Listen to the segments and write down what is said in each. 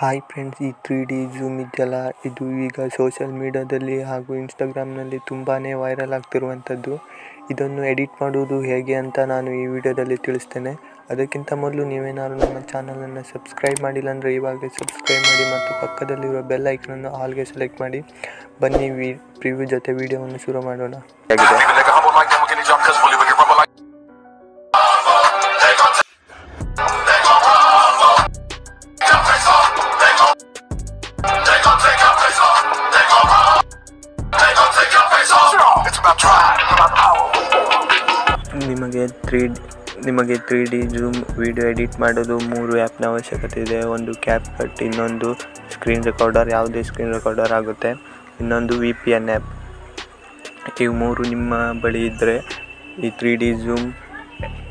Hi friends, ಈ 3D zoom ಇದೆಯಲ್ಲ, ಇದು ಈಗ ಸೋಷಿಯಲ್ ಮೀಡಿಯಾದಲ್ಲಿ ಹಾಗೂ ಇನ್ಸ್ಟಾಗ್ರಾಮ್ನಲ್ಲಿ ತುಂಬಾ ವೈರಲ್ ಆಗ್ತಿರುವಂಥದ್ದು. ಇದನ್ನು ಎಡಿಟ್ ಮಾಡುವುದು ಹೇಗೆ ಅಂತ ನಾನು ಈ ವಿಡಿಯೋದಲ್ಲಿ ತಿಳಿಸ್ತೇನೆ. ಅದಕ್ಕಿಂತ ಮೊದಲು ನೀವೇನಾದರೂ ನಮ್ಮ ಚಾನಲನ್ನು ಸಬ್ಸ್ಕ್ರೈಬ್ ಮಾಡಿಲ್ಲ ಅಂದರೆ ಇವಾಗಲೇ ಸಬ್ಸ್ಕ್ರೈಬ್ ಮಾಡಿ ಮತ್ತು ಪಕ್ಕದಲ್ಲಿರುವ ಬೆಲ್ ಐಕನನ್ನು ಆಲ್ಗೆ ಸೆಲೆಕ್ಟ್ ಮಾಡಿ. ಬನ್ನಿ ಪ್ರಿವ್ಯೂ ಜೊತೆ ವಿಡಿಯೋವನ್ನು ಶುರು ಮಾಡೋಣ. ನಿಮಗೆ three D zoom video edit ಮಾಡೋದು 3 ಆ್ಯಪ್ನ ಅವಶ್ಯಕತೆ ಇದೆ. ಒಂದು ಕ್ಯಾಪ್ಕಟ್, ಇನ್ನೊಂದು ಸ್ಕ್ರೀನ್ ರೆಕಾರ್ಡರ್, ಯಾವುದೇ ಸ್ಕ್ರೀನ್ ರೆಕಾರ್ಡರ್ ಆಗುತ್ತೆ, ಇನ್ನೊಂದು VPN ಆ್ಯಪ್. ಇವು 3 ನಿಮ್ಮ ಬಳಿ ಇದ್ದರೆ ಈ 3D ಜೂಮ್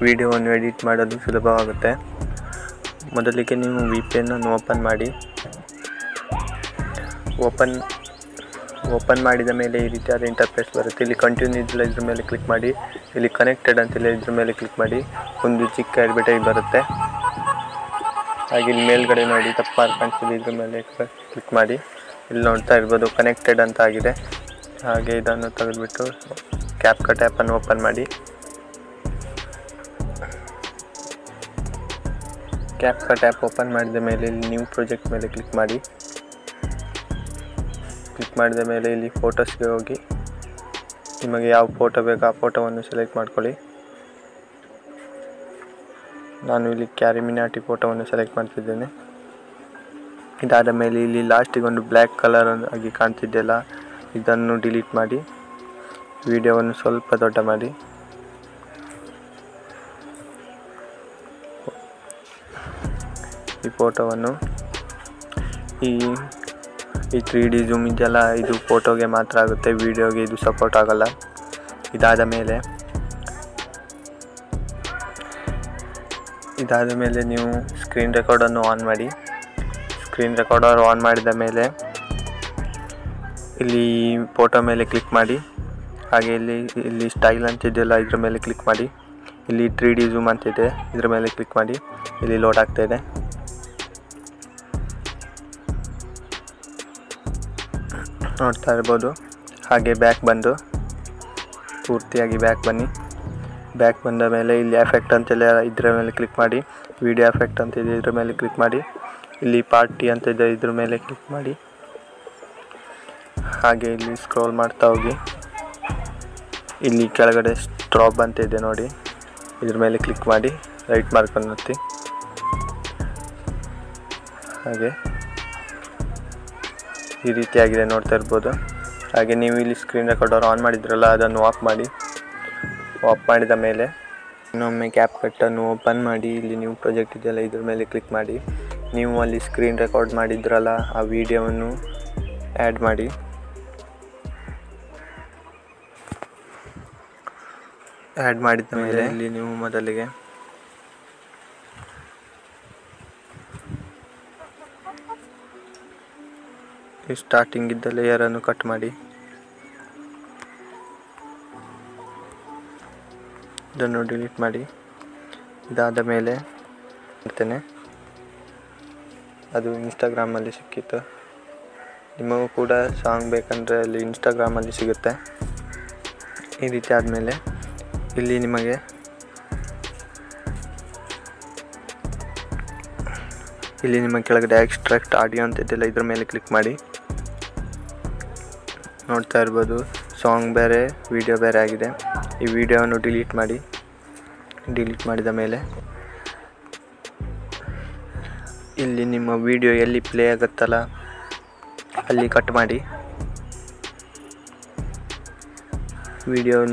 ವಿಡಿಯೋವನ್ನು ಎಡಿಟ್ ಮಾಡೋದು ಸುಲಭವಾಗುತ್ತೆ. ಮೊದಲಿಗೆ ನೀವು VPN ಅನ್ನು ಓಪನ್ ಮಾಡಿ. ಓಪನ್ ಮಾಡಿದ ಮೇಲೆ ಈ ರೀತಿಯಾದ ಇಂಟರ್ಫೇಸ್ ಬರುತ್ತೆ. ಇಲ್ಲಿ ಕಂಟಿನ್ಯೂ ಇದೆಲ್ಲ ಇದ್ರ ಮೇಲೆ ಕ್ಲಿಕ್ ಮಾಡಿ. ಇಲ್ಲಿ ಕನೆಕ್ಟೆಡ್ ಅಂತೆಲ್ಲ ಇದ್ರ ಮೇಲೆ ಕ್ಲಿಕ್ ಮಾಡಿ. ಒಂದು ಚಿಕ್ಕ ಅಡ್ವರ್ಟೈಸ್ ಬರುತ್ತೆ. ಹಾಗೆ ಇಲ್ಲಿ ಮೇಲ್ಗಡೆ ನೋಡಿ ತಪ್ಪಾಗಿ ಕಾಣಿಸ್ತಿದೆ, ಇದ್ರ ಮೇಲೆ ಕ್ಲಿಕ್ ಮಾಡಿ. ಇಲ್ಲಿ ನೋಡ್ತಾ ಇರ್ಬೋದು ಕನೆಕ್ಟೆಡ್ ಅಂತ ಆಗಿದೆ. ಹಾಗೆ ಇದನ್ನು ತೆಗೆದುಬಿಟ್ಟು ಕ್ಯಾಪ್ಕಟ್ ಆ್ಯಪನ್ನು ಓಪನ್ ಮಾಡಿ. ಕ್ಯಾಪ್ಕಟ್ ಆ್ಯಪ್ ಓಪನ್ ಮಾಡಿದ ಮೇಲೆ ಇಲ್ಲಿ ನ್ಯೂ ಪ್ರಾಜೆಕ್ಟ್ ಮೇಲೆ ಕ್ಲಿಕ್ ಮಾಡಿ. ಕ್ಲಿಕ್ ಮಾಡಿದ ಮೇಲೆ ಇಲ್ಲಿ ಫೋಟೋಸ್ಗೆ ಹೋಗಿ ನಿಮಗೆ ಯಾವ ಫೋಟೋ ಬೇಕು ಆ ಫೋಟೋವನ್ನು ಸೆಲೆಕ್ಟ್ ಮಾಡ್ಕೊಳ್ಳಿ. ನಾನು ಇಲ್ಲಿ ಕ್ಯಾರಿಮಿನಾಟಿ ಫೋಟೋವನ್ನು ಸೆಲೆಕ್ಟ್ ಮಾಡ್ತಿದ್ದೇನೆ. ಇದಾದ ಮೇಲೆ ಇಲ್ಲಿ ಲಾಸ್ಟಿಗೊಂದು ಬ್ಲ್ಯಾಕ್ ಕಲರ್ ಆಗಿ ಕಾಣ್ತಿದ್ದೆಲ್ಲ, ಇದನ್ನು ಡಿಲೀಟ್ ಮಾಡಿ. ವಿಡಿಯೋವನ್ನು ಸ್ವಲ್ಪ ದೊಡ್ಡ ಮಾಡಿ. ಈ ಫೋಟೋವನ್ನು ಈ 3D ಜೂಮ್ ಇದೆಯಲ್ಲ, ಇದು ಫೋಟೋಗೆ ಮಾತ್ರ ಆಗುತ್ತೆ, ವಿಡಿಯೋಗೆ ಇದು ಸಪೋರ್ಟ್ ಆಗೋಲ್ಲ. ಇದಾದ ಮೇಲೆ ನೀವು ಸ್ಕ್ರೀನ್ ರೆಕಾರ್ಡನ್ನು ಆನ್ ಮಾಡಿ. ಸ್ಕ್ರೀನ್ ರೆಕಾರ್ಡರ್ ಆನ್ ಮಾಡಿದ ಮೇಲೆ ಇಲ್ಲಿ ಫೋಟೋ ಮೇಲೆ ಕ್ಲಿಕ್ ಮಾಡಿ. ಹಾಗೆ ಇಲ್ಲಿ ಸ್ಟೈಲ್ ಅಂತಿದೆಯಲ್ಲ, ಇದ್ರ ಮೇಲೆ ಕ್ಲಿಕ್ ಮಾಡಿ. ಇಲ್ಲಿ 3D ಜೂಮ್ ಅಂತಿದೆ, ಇದ್ರ ಮೇಲೆ ಕ್ಲಿಕ್ ಮಾಡಿ. ಇಲ್ಲಿ ಲೋಡ್ ಆಗ್ತಾಯಿದೆ. ನೋಡ್ತಾ ಇರ್ಬೋದು. ಹಾಗೆ ಬ್ಯಾಕ್ ಬಂದು ಪೂರ್ತಿಯಾಗಿ ಬ್ಯಾಕ್ ಬನ್ನಿ. ಬ್ಯಾಕ್ ಬಂದ ಮೇಲೆ ಇಲ್ಲಿ ಎಫೆಕ್ಟ್ ಅಂತೆಲ್ಲ ಇದರ ಮೇಲೆ ಕ್ಲಿಕ್ ಮಾಡಿ. ವಿಡಿಯೋ ಎಫೆಕ್ಟ್ ಅಂತ ಇದೆ, ಇದ್ರ ಮೇಲೆ ಕ್ಲಿಕ್ ಮಾಡಿ. ಇಲ್ಲಿ ಪಾರ್ಟಿ ಅಂತ ಇದೆ, ಇದ್ರ ಮೇಲೆ ಕ್ಲಿಕ್ ಮಾಡಿ. ಹಾಗೆ ಇಲ್ಲಿ ಸ್ಕ್ರೋಲ್ ಮಾಡ್ತಾ ಹೋಗಿ ಇಲ್ಲಿ ಕೆಳಗಡೆ ಸ್ಟ್ರಾಪ್ ಅಂತ ಇದೆ ನೋಡಿ, ಇದ್ರ ಮೇಲೆ ಕ್ಲಿಕ್ ಮಾಡಿ. ರೈಟ್ ಮಾರ್ಕನ್ನು ಒತ್ತಿ. ಹಾಗೆ ಈ ರೀತಿಯಾಗಿದೆ, ನೋಡ್ತಾ ಇರ್ಬೋದು. ಹಾಗೆ ನೀವು ಇಲ್ಲಿ ಸ್ಕ್ರೀನ್ ರೆಕಾರ್ಡರ್ ಆನ್ ಮಾಡಿದ್ರಲ್ಲ, ಅದನ್ನು ಆಫ್ ಮಾಡಿ. ಆಫ್ ಮಾಡಿದ ಮೇಲೆ ಇನ್ನೊಮ್ಮೆ ಕ್ಯಾಪ್ಕಟ್ಟನ್ನು ಓಪನ್ ಮಾಡಿ. ಇಲ್ಲಿ ನೀವು ಪ್ರಾಜೆಕ್ಟ್ ಇದೆಯಲ್ಲ, ಇದ್ರ ಮೇಲೆ ಕ್ಲಿಕ್ ಮಾಡಿ. ನೀವು ಅಲ್ಲಿ ಸ್ಕ್ರೀನ್ ರೆಕಾರ್ಡ್ ಮಾಡಿದ್ರಲ್ಲ, ಆ ವಿಡಿಯೋವನ್ನು ಆ್ಯಡ್ ಮಾಡಿ. ಆ್ಯಡ್ ಮಾಡಿದ ಮೇಲೆ ಇಲ್ಲಿ ನೀವು ಮೊದಲಿಗೆ ಸ್ಟಾರ್ಟಿಂಗ್ ಇದ್ದ ಲೇಯರನ್ನು ಕಟ್ ಮಾಡಿ. ಇದನ್ನು ಡಿಲೀಟ್ ಮಾಡಿ. ಇದಾದ ಮೇಲೆ ಮಾಡ್ತೇನೆ, ಅದು ಇನ್ಸ್ಟಾಗ್ರಾಮಲ್ಲಿ ಸಿಕ್ಕಿತ್ತು. ನಿಮಗೂ ಕೂಡ ಸಾಂಗ್ ಬೇಕಂದರೆ ಅಲ್ಲಿ ಇನ್ಸ್ಟಾಗ್ರಾಮಲ್ಲಿ ಸಿಗುತ್ತೆ. ಈ ರೀತಿ ಆದಮೇಲೆ ಇಲ್ಲಿ ನಿಮಗೆ ಕೆಳಗಡೆ ಎಕ್ಸ್ಟ್ರಾಕ್ಟ್ ಆಡಿಯೋ ಅಂತ ಇದೆಲ್ಲ, ಇದ್ರ ಮೇಲೆ ಕ್ಲಿಕ್ ಮಾಡಿ. ನೋಡ್ತಾ ಇರ್ಬೋದು ಸಾಂಗ್ ಬೇರೆ ವಿಡಿಯೋ ಬೇರೆ ಆಗಿದೆ. ಈ ವಿಡಿಯೋವನ್ನು ಡಿಲೀಟ್ ಮಾಡಿ. ಡಿಲೀಟ್ ಮಾಡಿದ ಮೇಲೆ ಇಲ್ಲಿ ನಿಮ್ಮ ವಿಡಿಯೋ ಎಲ್ಲಿ ಪ್ಲೇ ಆಗುತ್ತಲ್ಲ ಅಲ್ಲಿ ಕಟ್ ಮಾಡಿ.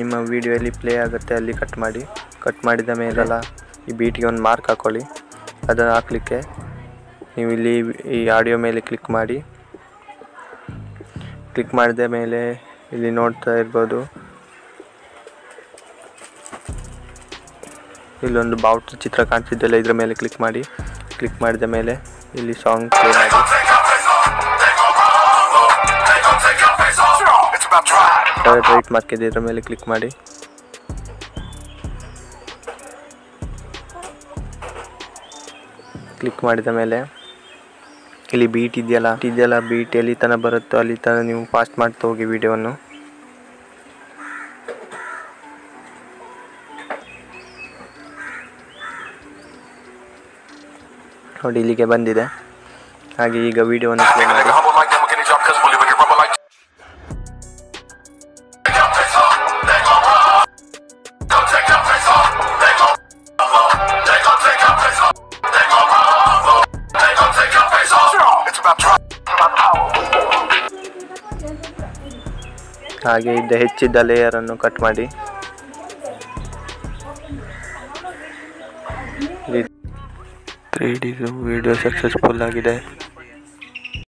ನಿಮ್ಮ ವಿಡಿಯೋ ಎಲ್ಲಿ ಪ್ಲೇ ಆಗುತ್ತೆ ಅಲ್ಲಿ ಕಟ್ ಮಾಡಿ. ಕಟ್ ಮಾಡಿದ ಮೇಲೆಲ್ಲ ಈ ಬೀಟಿಗೆ ಒಂದು ಮಾರ್ಕ್ ಹಾಕ್ಕೊಳ್ಳಿ. ಅದನ್ನು ಹಾಕಲಿಕ್ಕೆ ನೀವು ಇಲ್ಲಿ ಈ ಆಡಿಯೋ ಮೇಲೆ ಕ್ಲಿಕ್ ಮಾಡಿ. ಕ್ಲಿಕ್ ಮಾಡಿದ ಮೇಲೆ ಇಲ್ಲಿ ನೋಡ್ತಾ ಇರ್ಬೋದು ಇಲ್ಲೊಂದು ಬಾವುಟ ಚಿತ್ರ ಕಾಣಿಸಿದ್ದೆಲ್ಲ, ಇದರ ಮೇಲೆ ಕ್ಲಿಕ್ ಮಾಡಿ. ಕ್ಲಿಕ್ ಮಾಡಿದ ಮೇಲೆ ಇಲ್ಲಿ ಸಾಂಗ್ ಪ್ಲೇ ಮಾಡಿ. ರೈಟ್ ಮಾರ್ಕ್ ಇದೆ, ಇದರ ಮೇಲೆ ಕ್ಲಿಕ್ ಮಾಡಿ. ಕ್ಲಿಕ್ ಮಾಡಿದ ಮೇಲೆ ಇಲ್ಲಿ बीट ಇದೆಯಲ್ಲ बीट ಎಲ್ಲಿ ತನ ಬರುತ್ತೋ ಅಲ್ಲಿ ತನ ನೀವು ಫಾಸ್ಟ್ ಮಾಡ್ತಾ ಹೋಗಿ ವಿಡಿಯೋವನ್ನು. ನೋಡಿ ಇಲ್ಲಿಗೆ ಬಂದಿದೆ. ಹಾಗೆ ಈಗ ವಿಡಿಯೋವನ್ನು ಪ್ಲೇ ಮಾಡಿ. ಹಾಗೆ ಇದು ಹೆಚ್ಚಿದ ಲೇಯರ್ ಅನ್ನು ಕಟ್ ಮಾಡಿ. ವಿಡಿಯೋ ಸಕ್ಸಸ್ಫುಲ್ ಆಗಿದೆ.